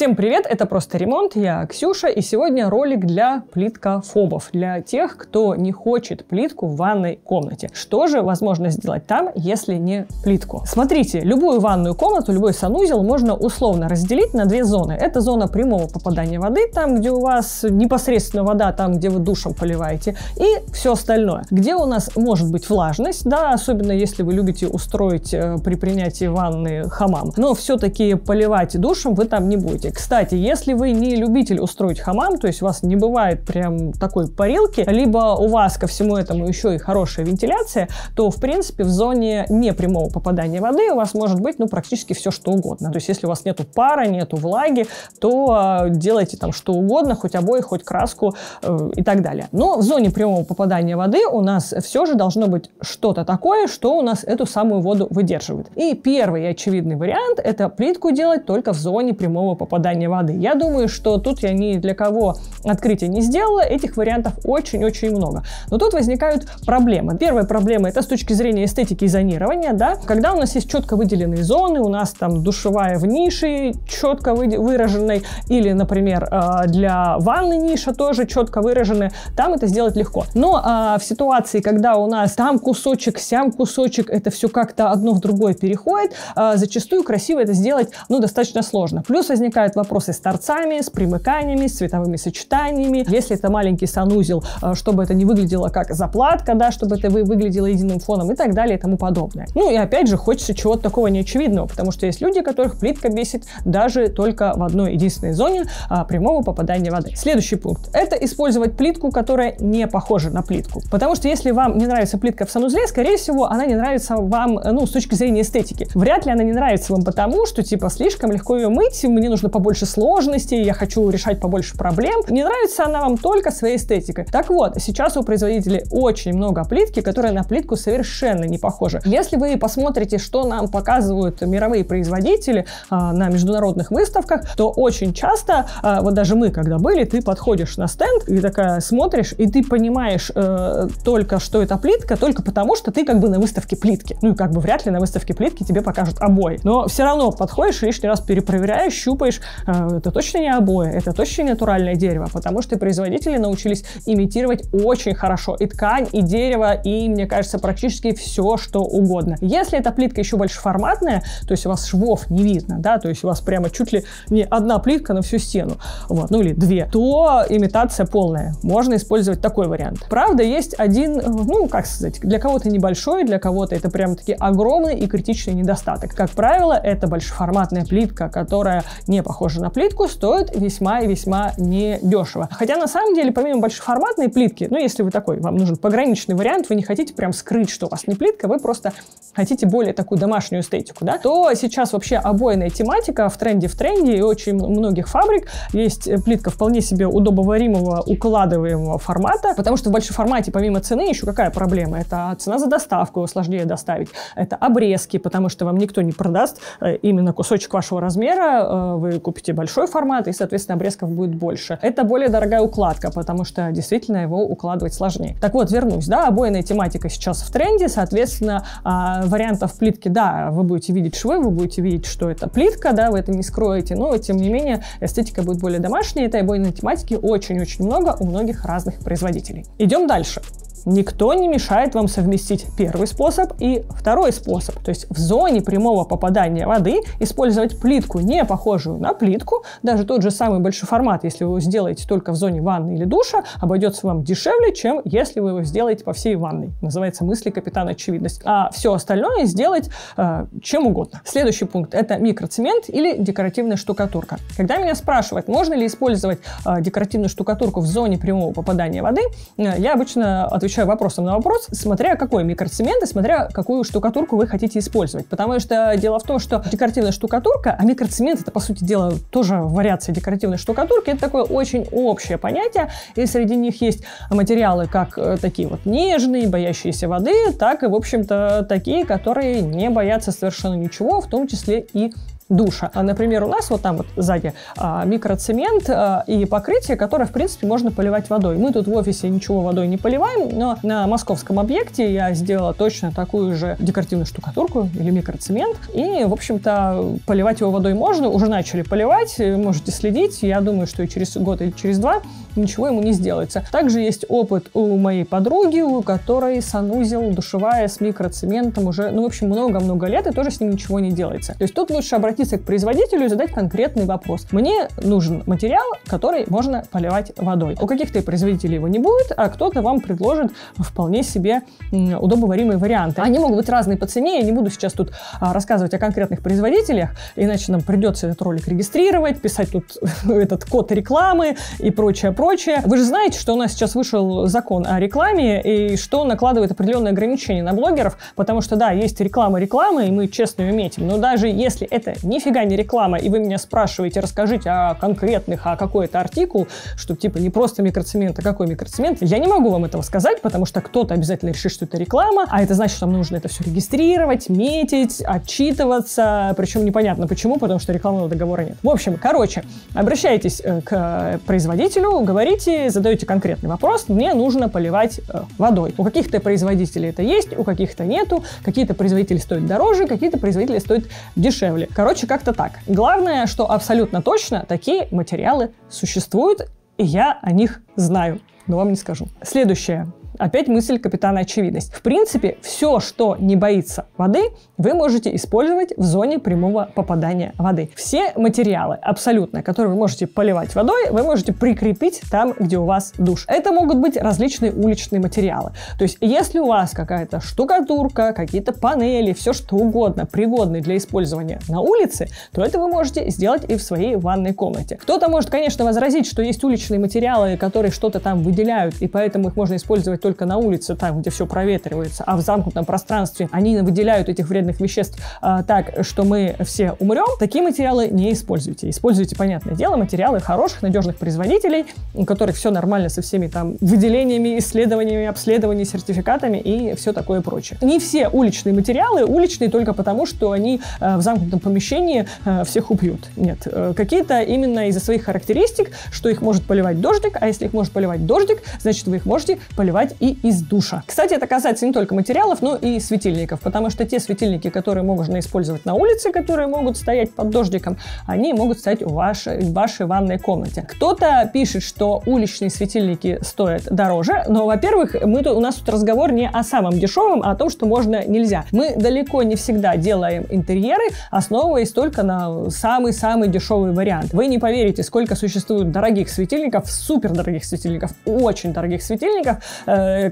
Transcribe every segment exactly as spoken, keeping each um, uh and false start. Всем привет, это «Просто ремонт», я Ксюша, и сегодня ролик для плиткофобов, для тех, кто не хочет плитку в ванной комнате. Что же возможно сделать там, если не плитку? Смотрите, любую ванную комнату, любой санузел можно условно разделить на две зоны. Это зона прямого попадания воды, там, где у вас непосредственно вода, там, где вы душем поливаете, и все остальное. Где у нас может быть влажность, да, особенно если вы любите устроить э, при принятии ванны хамам, но все-таки поливать душем вы там не будете. Кстати, если вы не любитель устроить хамам, то есть у вас не бывает прям такой парилки, либо у вас ко всему этому еще и хорошая вентиляция, то, в принципе, в зоне непрямого попадания воды у вас может быть, ну, практически все, что угодно. То есть, если у вас нету пара, нету влаги, то э, делайте там что угодно, хоть обои, хоть краску э, и так далее. Но в зоне прямого попадания воды у нас все же должно быть что-то такое, что у нас эту самую воду выдерживает. И первый очевидный вариант – это плитку делать только в зоне прямого попадания попадания воды. Я думаю, что тут я ни для кого открытия не сделала, этих вариантов очень-очень много. Но тут возникают проблемы. Первая проблема — это с точки зрения эстетики и зонирования, да, когда у нас есть четко выделенные зоны, у нас там душевая в нише четко выраженной, или, например, для ванны ниша тоже четко выраженная, там это сделать легко. Но а, в ситуации, когда у нас там кусочек, сям кусочек, это все как-то одно в другое переходит, а, зачастую красиво это сделать, ну, достаточно сложно. Плюс возникает вопросы с торцами, с примыканиями, с цветовыми сочетаниями. Если это маленький санузел, чтобы это не выглядело как заплатка, да, чтобы это выглядело единым фоном и так далее и тому подобное. Ну и опять же, хочется чего-то такого неочевидного, потому что есть люди, которых плитка бесит даже только в одной единственной зоне а, прямого попадания воды. Следующий пункт – это использовать плитку, которая не похожа на плитку. Потому что если вам не нравится плитка в санузле, скорее всего, она не нравится вам, ну, с точки зрения эстетики. Вряд ли она не нравится вам потому, что типа слишком легко ее мыть, мне нужно побольше сложностей, я хочу решать побольше проблем. Не нравится она вам только своей эстетикой. Так вот, сейчас у производителей очень много плитки, которая на плитку совершенно не похожа. Если вы посмотрите, что нам показывают мировые производители а, на международных выставках, то очень часто, а, вот даже мы когда были, ты подходишь на стенд и такая смотришь, и ты понимаешь э, только, что это плитка, только потому, что ты как бы на выставке плитки. Ну и как бы вряд ли на выставке плитки тебе покажут обои. Но все равно подходишь, лишний раз перепроверяешь, щупаешь, это точно не обои, это точно не натуральное дерево, потому что производители научились имитировать очень хорошо и ткань, и дерево, и, мне кажется, практически все, что угодно. Если эта плитка еще большеформатная, то есть у вас швов не видно, да, то есть у вас прямо чуть ли не одна плитка на всю стену, вот, ну или две, то имитация полная. Можно использовать такой вариант. Правда, есть один, ну, как сказать, для кого-то небольшой, для кого-то это прям-таки огромный и критичный недостаток. Как правило, это большеформатная плитка, которая не похоже на плитку, стоит весьма и весьма недешево. Хотя на самом деле, помимо большеформатной плитки, ну если вы такой, вам нужен пограничный вариант, вы не хотите прям скрыть, что у вас не плитка, вы просто хотите более такую домашнюю эстетику, да, то сейчас вообще обойная тематика в тренде в тренде, и очень многих фабрик есть плитка вполне себе удобоваримого, укладываемого формата, потому что в большом формате помимо цены еще какая проблема? Это цена за доставку, его сложнее доставить, это обрезки, потому что вам никто не продаст именно кусочек вашего размера, вы купите большой формат, и, соответственно, обрезков будет больше. Это более дорогая укладка, потому что действительно его укладывать сложнее. Так вот, вернусь, да, обойная тематика сейчас в тренде, соответственно, вариантов плитки, да, вы будете видеть швы, вы будете видеть, что это плитка, да, вы это не скроете, но, тем не менее, эстетика будет более домашней, этой обойной тематики очень-очень много у многих разных производителей. Идем дальше. Никто не мешает вам совместить первый способ и второй способ. То есть в зоне прямого попадания воды использовать плитку, не похожую на плитку. Даже тот же самый большой формат, если вы его сделаете только в зоне ванны или душа, обойдется вам дешевле, чем если вы его сделаете по всей ванной. Называется мысли капитана очевидность. А все остальное сделать э, чем угодно. Следующий пункт – это микроцемент или декоративная штукатурка. Когда меня спрашивают, можно ли использовать э, декоративную штукатурку в зоне прямого попадания воды, э, я обычно отвечаю вопросом на вопрос, смотря какой микроцемент и смотря какую штукатурку вы хотите использовать. Потому что дело в том, что декоративная штукатурка, а микроцемент это, по сути дела, тоже вариация декоративной штукатурки, это такое очень общее понятие, и среди них есть материалы как такие вот нежные, боящиеся воды, так и, в общем-то, такие, которые не боятся совершенно ничего, в том числе и душа. А, например, у нас вот там вот сзади а, микроцемент а, и покрытие, которое, в принципе, можно поливать водой. Мы тут в офисе ничего водой не поливаем, но на московском объекте я сделала точно такую же декоративную штукатурку или микроцемент. И, в общем-то, поливать его водой можно. Уже начали поливать, можете следить. Я думаю, что и через год или через два ничего ему не сделается. Также есть опыт у моей подруги, у которой санузел, душевая с микроцементом уже, ну, в общем, много-много лет, и тоже с ним ничего не делается. То есть тут лучше обратиться к производителю и задать конкретный вопрос. Мне нужен материал, который можно поливать водой. У каких-то производителей его не будет, а кто-то вам предложит вполне себе удобоваримые варианты. Они могут быть разные по цене, я не буду сейчас тут рассказывать о конкретных производителях, иначе нам придется этот ролик регистрировать, писать тут этот код рекламы и прочее, прочее. Вы же знаете, что у нас сейчас вышел закон о рекламе и что накладывает определенные ограничения на блогеров, потому что, да, есть реклама рекламы, и мы честно ее метим, но даже если это нифига не реклама, и вы меня спрашиваете, расскажите о конкретных, о какой это артикул, что типа не просто микроцемент, а какой микроцемент, я не могу вам этого сказать, потому что кто-то обязательно решит, что это реклама, а это значит, что нам нужно это все регистрировать, метить, отчитываться, причем непонятно почему, потому что рекламного договора нет. В общем, короче, обращайтесь к производителю, говорите, задаете конкретный вопрос, мне нужно поливать водой. У каких-то производителей это есть, у каких-то нету, какие-то производители стоят дороже, какие-то производители стоят дешевле. Короче, как-то так. Главное, что абсолютно точно такие материалы существуют, и я о них знаю, но вам не скажу. Следующее. Опять мысль капитана очевидность. В принципе, все, что не боится воды, вы можете использовать в зоне прямого попадания воды. Все материалы абсолютно, которые вы можете поливать водой, вы можете прикрепить там, где у вас душ. Это могут быть различные уличные материалы. То есть, если у вас какая-то штукатурка, какие-то панели, все что угодно, пригодные для использования на улице, то это вы можете сделать и в своей ванной комнате. Кто-то может, конечно, возразить, что есть уличные материалы, которые что-то там выделяют, и поэтому их можно использовать только только на улице, там, где все проветривается, а в замкнутом пространстве они выделяют этих вредных веществ а, так, что мы все умрем. Такие материалы не используйте. Используйте, понятное дело, материалы хороших, надежных производителей, у которых все нормально со всеми там выделениями, исследованиями, обследованиями, сертификатами и все такое прочее. Не все уличные материалы уличные только потому, что они а, в замкнутом помещении а, всех убьют. Нет. А, какие-то именно из-за своих характеристик, что их может поливать дождик, а если их может поливать дождик, значит, вы их можете поливать и из душа. Кстати, это касается не только материалов, но и светильников, потому что те светильники, которые можно использовать на улице, которые могут стоять под дождиком, они могут стоять в вашей, в вашей ванной комнате. Кто-то пишет, что уличные светильники стоят дороже, но, во-первых, мы тут, у нас тут разговор не о самом дешевом, а о том, что можно, нельзя. Мы далеко не всегда делаем интерьеры, основываясь только на самый-самый дешевый вариант. Вы не поверите, сколько существует дорогих светильников, супердорогих светильников, очень дорогих светильников,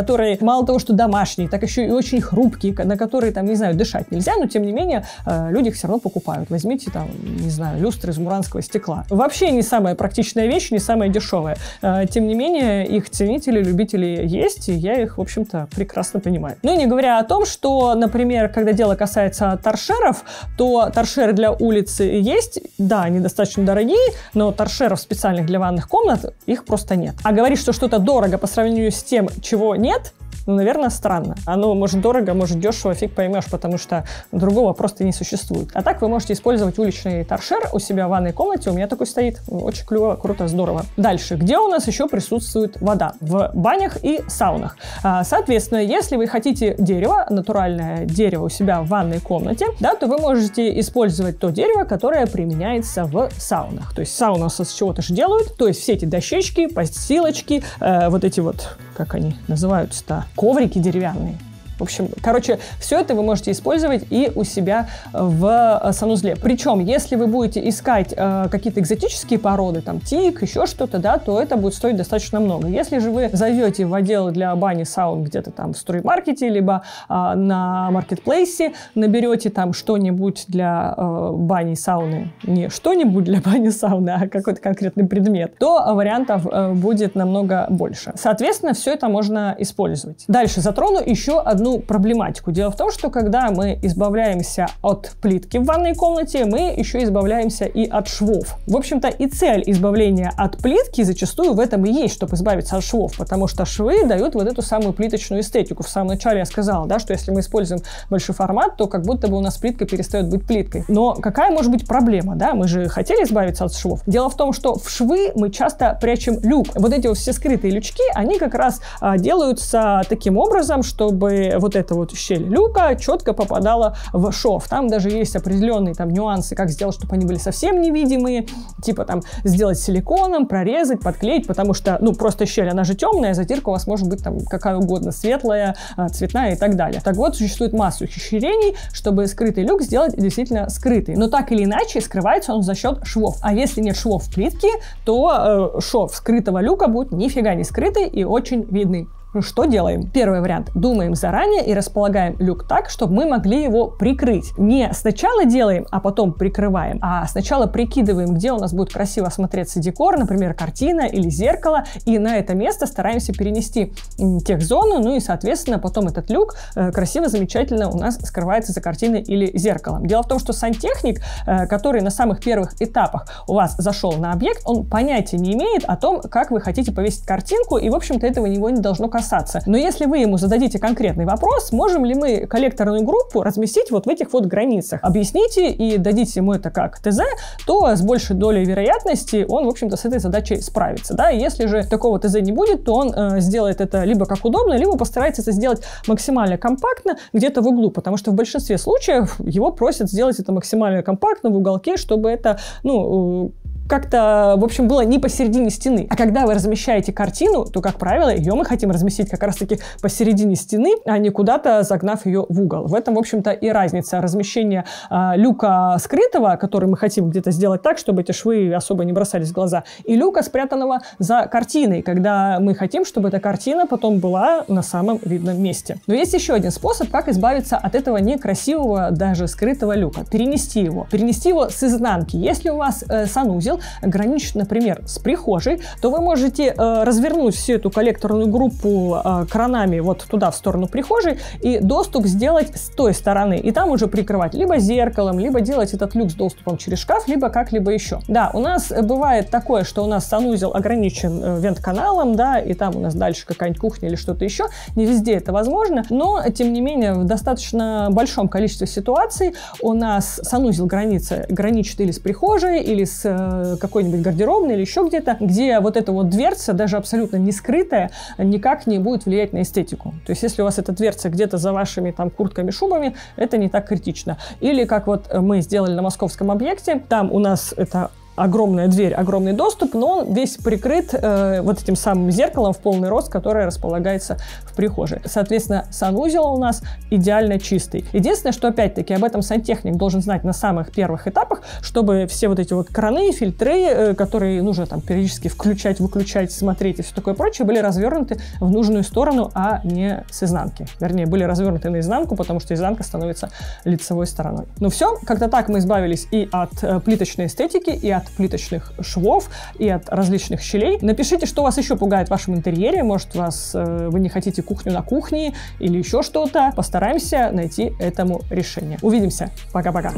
которые мало того, что домашние, так еще и очень хрупкие, на которые, там, не знаю, дышать нельзя, но, тем не менее, люди их все равно покупают. Возьмите, там, не знаю, люстры из муранского стекла. Вообще не самая практичная вещь, не самая дешевая. Тем не менее, их ценители, любители есть, и я их, в общем-то, прекрасно понимаю. Ну и не говоря о том, что, например, когда дело касается торшеров, то торшеры для улицы есть, да, они достаточно дорогие, но торшеров специальных для ванных комнат их просто нет. А говорить, что что-то дорого по сравнению с тем, чего нет, ну, наверное, странно. Оно может дорого, может дешево, фиг поймешь, потому что другого просто не существует. А так вы можете использовать уличный торшер у себя в ванной комнате. У меня такой стоит. Очень клево, круто, здорово. Дальше. Где у нас еще присутствует вода? В банях и саунах. Соответственно, если вы хотите дерево, натуральное дерево у себя в ванной комнате, да, то вы можете использовать то дерево, которое применяется в саунах. То есть сауна с чего-то же делают. То есть все эти дощечки, постилочки, э, вот эти вот, как они называются-то, коврики деревянные. В общем, короче, все это вы можете использовать и у себя в санузле. Причем, если вы будете искать э, какие-то экзотические породы, там, тик, еще что-то, да, то это будет стоить достаточно много. Если же вы зайдете в отдел для бани, саун где-то там в строймаркете, либо э, на маркетплейсе, наберете там что-нибудь для э, бани, сауны, не что-нибудь для бани, сауны, а какой-то конкретный предмет, то вариантов э, будет намного больше. Соответственно, все это можно использовать. Дальше затрону еще одну одну проблематику. Дело в том, что когда мы избавляемся от плитки в ванной комнате, мы еще избавляемся и от швов. В общем-то, и цель избавления от плитки зачастую в этом и есть, чтобы избавиться от швов, потому что швы дают вот эту самую плиточную эстетику. В самом начале я сказала, да, что если мы используем большой формат, то как будто бы у нас плитка перестает быть плиткой. Но какая может быть проблема, да? Мы же хотели избавиться от швов. Дело в том, что в швы мы часто прячем люк. Вот эти вот все скрытые лючки, они как раз а, делаются таким образом, чтобы вот эта вот щель люка четко попадала в шов. Там даже есть определенные там нюансы, как сделать, чтобы они были совсем невидимые, типа там сделать силиконом, прорезать, подклеить, потому что, ну, просто щель, она же темная, затирка у вас может быть там какая угодно, светлая, цветная и так далее. Так вот, существует масса ухищрений, чтобы скрытый люк сделать действительно скрытый. Но так или иначе, скрывается он за счет швов. А если нет швов в плитке, то э, шов скрытого люка будет нифига не скрытый и очень видный. Что делаем? Первый вариант. Думаем заранее и располагаем люк так, чтобы мы могли его прикрыть. Не сначала делаем, а потом прикрываем, а сначала прикидываем, где у нас будет красиво смотреться декор, например, картина или зеркало, и на это место стараемся перенести техзону, ну и, соответственно, потом этот люк красиво, замечательно у нас скрывается за картиной или зеркалом. Дело в том, что сантехник, который на самых первых этапах у вас зашел на объект, он понятия не имеет о том, как вы хотите повесить картинку, и, в общем-то, этого него не должно касаться. Но если вы ему зададите конкретный вопрос, можем ли мы коллекторную группу разместить вот в этих вот границах, объясните и дадите ему это как ТЗ, то с большей долей вероятности он, в общем-то, с этой задачей справится. Да? Если же такого ТЗ не будет, то он э, сделает это либо как удобно, либо постарается это сделать максимально компактно где-то в углу, потому что в большинстве случаев его просят сделать это максимально компактно в уголке, чтобы это, ну, э, как-то, в общем, было не посередине стены. А когда вы размещаете картину, то, как правило, ее мы хотим разместить как раз-таки посередине стены, а не куда-то загнав ее в угол. В этом, в общем-то, и разница размещения э, люка скрытого, который мы хотим где-то сделать так, чтобы эти швы особо не бросались в глаза, и люка, спрятанного за картиной, когда мы хотим, чтобы эта картина потом была на самом видном месте. Но есть еще один способ, как избавиться от этого некрасивого, даже скрытого люка. Перенести его. Перенести его с изнанки. Если у вас э, санузел граничит, например, с прихожей, то вы можете э, развернуть всю эту коллекторную группу э, кранами вот туда, в сторону прихожей, и доступ сделать с той стороны, и там уже прикрывать либо зеркалом, либо делать этот люк с доступом через шкаф, либо как-либо еще. Да, у нас бывает такое, что у нас санузел ограничен э, вентканалом, да, и там у нас дальше какая-нибудь кухня или что-то еще, не везде это возможно, но, тем не менее, в достаточно большом количестве ситуаций у нас санузел граница, граничит или с прихожей, или с э, какой-нибудь гардеробной или еще где-то, где вот эта вот дверца, даже абсолютно не скрытая, никак не будет влиять на эстетику. То есть, если у вас эта дверца где-то за вашими там куртками, шубами, это не так критично. Или, как вот мы сделали на московском объекте, там у нас это огромная дверь, огромный доступ, но он весь прикрыт э, вот этим самым зеркалом в полный рост, которое располагается в прихожей. Соответственно, санузел у нас идеально чистый. Единственное, что опять-таки об этом сантехник должен знать на самых первых этапах, чтобы все вот эти вот краны, фильтры, э, которые нужно там периодически включать, выключать, смотреть и все такое прочее, были развернуты в нужную сторону, а не с изнанки. Вернее, были развернуты наизнанку, потому что изнанка становится лицевой стороной. Ну все, как-то так мы избавились и от э, плиточной эстетики, и от плиточных швов, и от различных щелей. Напишите, что вас еще пугает в вашем интерьере. Может, вас, э, вы не хотите кухню на кухне или еще что-то. Постараемся найти этому решение. Увидимся. Пока-пока.